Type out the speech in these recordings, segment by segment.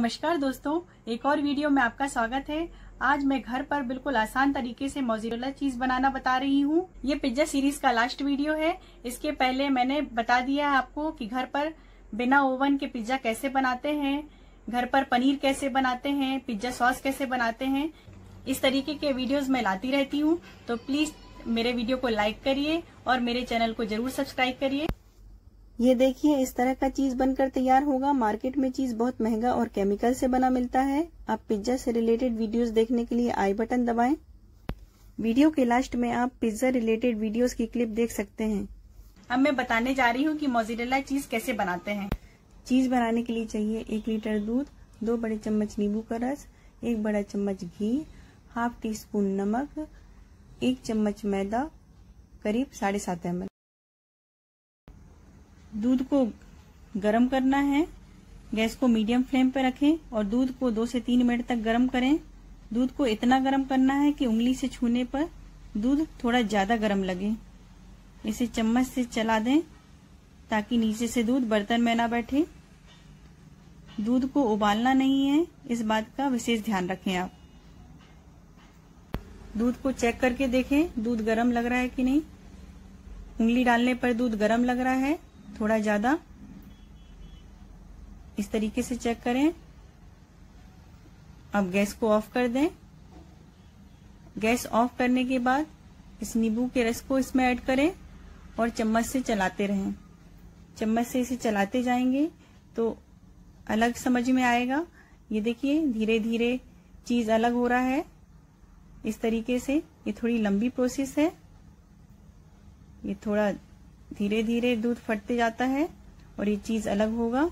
नमस्कार दोस्तों, एक और वीडियो में आपका स्वागत है। आज मैं घर पर बिल्कुल आसान तरीके से मोज़रेला चीज बनाना बता रही हूँ। ये पिज्जा सीरीज का लास्ट वीडियो है। इसके पहले मैंने बता दिया है आपको कि घर पर बिना ओवन के पिज्जा कैसे बनाते हैं, घर पर पनीर कैसे बनाते हैं, पिज्जा सॉस कैसे बनाते हैं। इस तरीके के वीडियोज मैं लाती रहती हूँ, तो प्लीज मेरे वीडियो को लाइक करिए और मेरे चैनल को जरूर सब्सक्राइब करिए। ये देखिए, इस तरह का चीज बनकर तैयार होगा। मार्केट में चीज बहुत महंगा और केमिकल से बना मिलता है। आप पिज्जा से रिलेटेड वीडियोस देखने के लिए आई बटन दबाएं। वीडियो के लास्ट में आप पिज्जा रिलेटेड वीडियोस की क्लिप देख सकते हैं। अब मैं बताने जा रही हूँ कि मोज़रेला चीज कैसे बनाते हैं। चीज बनाने के लिए चाहिए 1 लीटर दूध, 2 बड़े चम्मच नींबू का रस, 1 बड़ा चम्मच घी, ½ टीस्पून नमक, 1 चम्मच मैदा, करीब 7.5 ml। दूध को गरम करना है। गैस को मीडियम फ्लेम पर रखें और दूध को 2 से 3 मिनट तक गरम करें। दूध को इतना गरम करना है कि उंगली से छूने पर दूध थोड़ा ज्यादा गरम लगे। इसे चम्मच से चला दें ताकि नीचे से दूध बर्तन में ना बैठे। दूध को उबालना नहीं है, इस बात का विशेष ध्यान रखें। आप दूध को चेक करके देखें दूध गरम लग रहा है कि नहीं। उंगली डालने पर दूध गरम लग रहा है थोड़ा ज्यादा, इस तरीके से चेक करें। अब गैस को ऑफ कर दें। गैस ऑफ करने के बाद इस नींबू के रस को इसमें ऐड करें और चम्मच से चलाते रहें। चम्मच से इसे चलाते जाएंगे तो अलग समझ में आएगा। ये देखिए, धीरे धीरे चीज अलग हो रहा है इस तरीके से। ये थोड़ी लंबी प्रोसेस है। ये थोड़ा धीरे धीरे दूध फटते जाता है और ये चीज अलग होगा।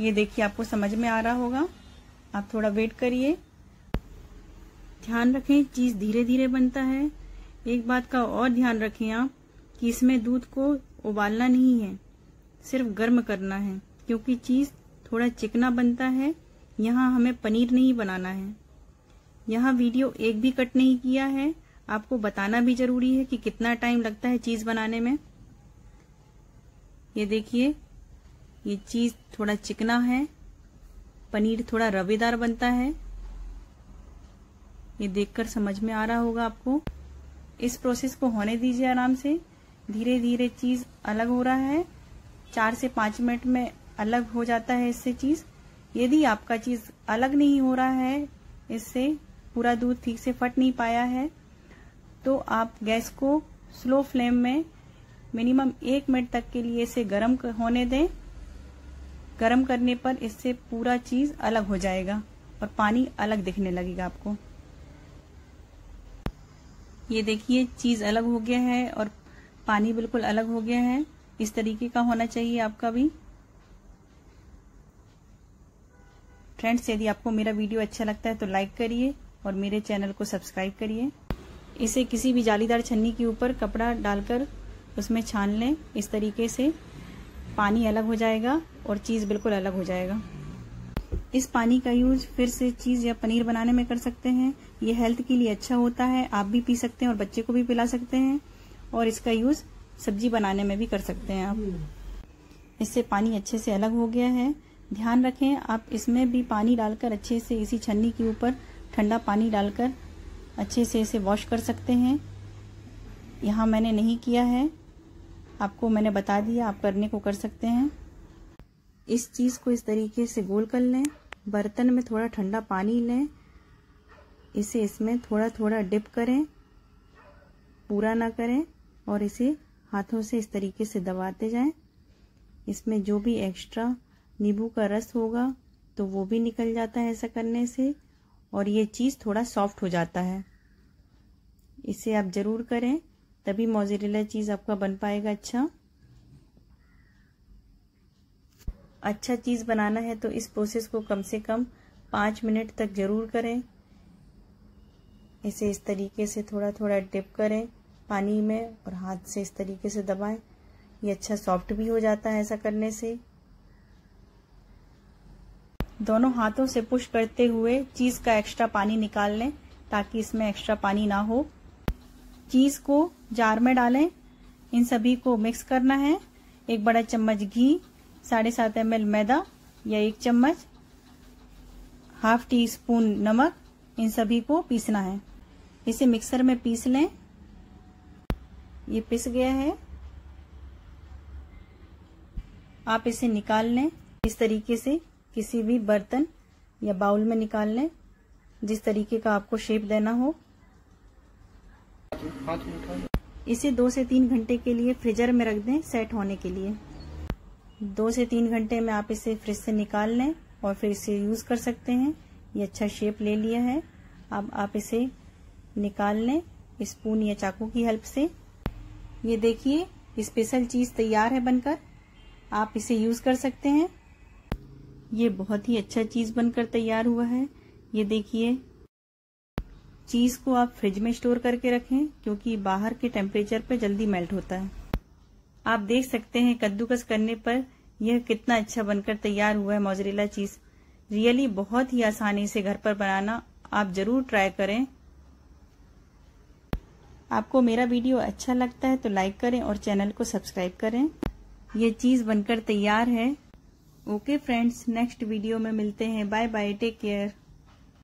ये देखिए, आपको समझ में आ रहा होगा। आप थोड़ा वेट करिए। ध्यान रखें चीज धीरे धीरे बनता है। एक बात का और ध्यान रखें आप कि इसमें दूध को उबालना नहीं है, सिर्फ गर्म करना है, क्योंकि चीज थोड़ा चिकना बनता है। यहाँ हमें पनीर नहीं बनाना है। यहाँ वीडियो एक भी कट नहीं किया है। आपको बताना भी जरूरी है कि कितना टाइम लगता है चीज बनाने में। ये देखिए, ये चीज थोड़ा चिकना है, पनीर थोड़ा रवेदार बनता है। ये देखकर समझ में आ रहा होगा आपको। इस प्रोसेस को होने दीजिए आराम से। धीरे धीरे चीज अलग हो रहा है। 4 से 5 मिनट में अलग हो जाता है इससे चीज। यदि आपका चीज अलग नहीं हो रहा है, इससे पूरा दूध ठीक से फट नहीं पाया है, तो आप गैस को स्लो फ्लेम में मिनिमम 1 मिनट तक के लिए इसे गर्म होने दें। गर्म करने पर इससे पूरा चीज अलग हो जाएगा और पानी अलग दिखने लगेगा आपको। ये देखिए, चीज अलग हो गया है और पानी बिल्कुल अलग हो गया है। इस तरीके का होना चाहिए आपका भी। फ्रेंड्स, यदि आपको मेरा वीडियो अच्छा लगता है तो लाइक करिए और मेरे चैनल को सब्सक्राइब करिए। इसे किसी भी जालीदार छन्नी के ऊपर कपड़ा डालकर उसमें छान लें। इस तरीके से पानी अलग हो जाएगा और चीज़ बिल्कुल अलग हो जाएगा। इस पानी का यूज फिर से चीज़ या पनीर बनाने में कर सकते हैं। ये हेल्थ के लिए अच्छा होता है। आप भी पी सकते हैं और बच्चे को भी पिला सकते हैं, और इसका यूज सब्जी बनाने में भी कर सकते हैं आप। इससे पानी अच्छे से अलग हो गया है। ध्यान रखें आप इसमें भी पानी डालकर अच्छे से इसी छन्नी के ऊपर ठंडा पानी डालकर अच्छे से इसे वॉश कर सकते हैं। यहाँ मैंने नहीं किया है, आपको मैंने बता दिया, आप करने को कर सकते हैं। इस चीज़ को इस तरीके से गोल कर लें। बर्तन में थोड़ा ठंडा पानी लें, इसे इसमें थोड़ा थोड़ा डिप करें, पूरा ना करें, और इसे हाथों से इस तरीके से दबाते जाएं। इसमें जो भी एक्स्ट्रा नींबू का रस होगा तो वो भी निकल जाता है ऐसा करने से, और ये चीज़ थोड़ा सॉफ्ट हो जाता है। इसे आप ज़रूर करें, तभी मोज़रेला चीज़ आपका बन पाएगा। अच्छा चीज़ बनाना है तो इस प्रोसेस को कम से कम 5 मिनट तक ज़रूर करें। इसे इस तरीके से थोड़ा थोड़ा डिप करें पानी में और हाथ से इस तरीके से दबाएं। ये अच्छा सॉफ्ट भी हो जाता है ऐसा करने से। दोनों हाथों से पुश करते हुए चीज का एक्स्ट्रा पानी निकाल लें ताकि इसमें एक्स्ट्रा पानी ना हो। चीज को जार में डालें। इन सभी को मिक्स करना है। 1 बड़ा चम्मच घी, 7.5 ml मैदा, या 1 चम्मच, हाफ टी स्पून नमक, इन सभी को पीसना है। इसे मिक्सर में पीस लें। ये पिस गया है, आप इसे निकाल लें। इस तरीके से किसी भी बर्तन या बाउल में निकाल लें, जिस तरीके का आपको शेप देना हो। इसे 2 से 3 घंटे के लिए फ्रीजर में रख दें सेट होने के लिए। 2 से 3 घंटे में आप इसे फ्रिज से निकाल लें और फिर इसे यूज कर सकते हैं। ये अच्छा शेप ले लिया है। अब आप इसे निकाल लें स्पून या चाकू की हेल्प से। ये देखिए स्पेशल चीज तैयार है बनकर, आप इसे यूज कर सकते हैं। ये बहुत ही अच्छा चीज बनकर तैयार हुआ है। ये देखिए, चीज को आप फ्रिज में स्टोर करके रखें क्योंकि बाहर के टेम्परेचर पे जल्दी मेल्ट होता है। आप देख सकते हैं कद्दूकस करने पर यह कितना अच्छा बनकर तैयार हुआ है मोज़रेला चीज। रियली बहुत ही आसानी से घर पर बनाना आप जरूर ट्राई करें। आपको मेरा वीडियो अच्छा लगता है तो लाइक करें और चैनल को सब्सक्राइब करें। यह चीज बनकर तैयार है। ओके फ्रेंड्स, नेक्स्ट वीडियो में मिलते हैं। Bye bye, take care.